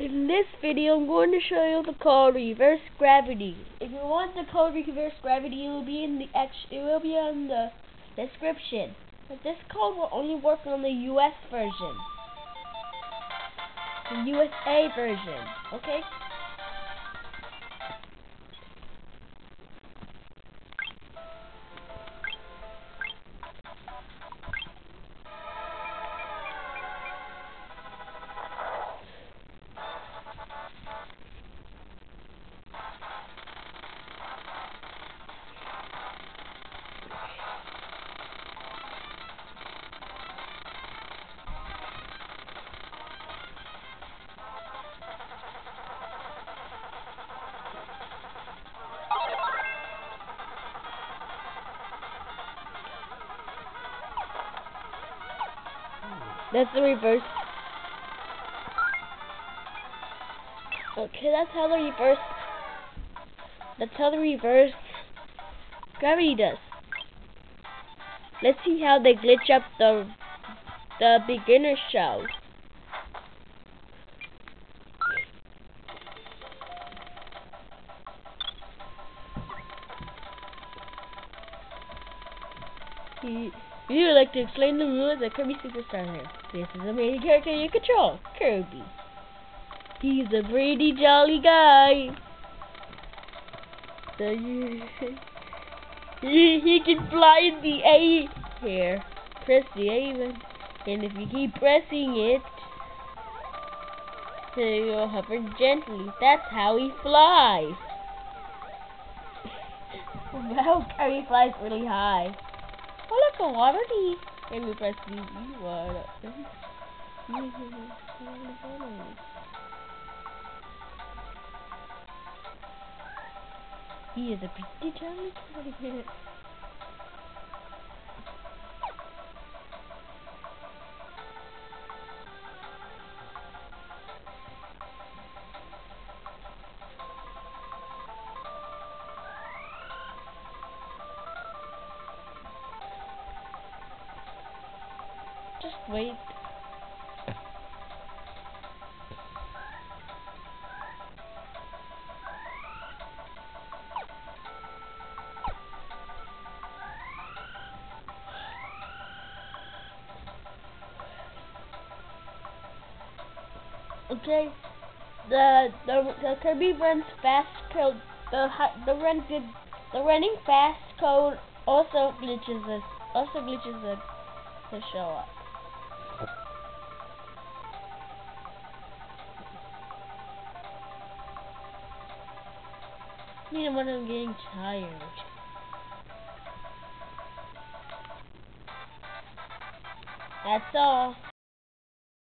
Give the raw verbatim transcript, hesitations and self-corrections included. In this video, I'm going to show you the code reverse gravity. If you want the code reverse gravity, it will be in the it will be on the description. But this code will only work on the U S version, the U S A version. Okay. That's the reverse. Okay, that's how the reverse. That's how the reverse gravity does. Let's see how they glitch up the the beginner show. He We would like to explain the rules that Kirby Super Star has. This is a main character you control, Kirby. He's a pretty jolly guy. So you he, he can fly in the A here. Press the A button, and if you keep pressing it, so you'll hover gently. That's how he flies. Wow, Kirby flies really high. Oh, look, a water D. And we press D, water. He is a pretty jolly guy. Just wait. Okay. The the the Kirby runs fast code. The the run good. The running fast code also glitches us. Also glitches us to show up. I mean, when I'm getting tired. That's all.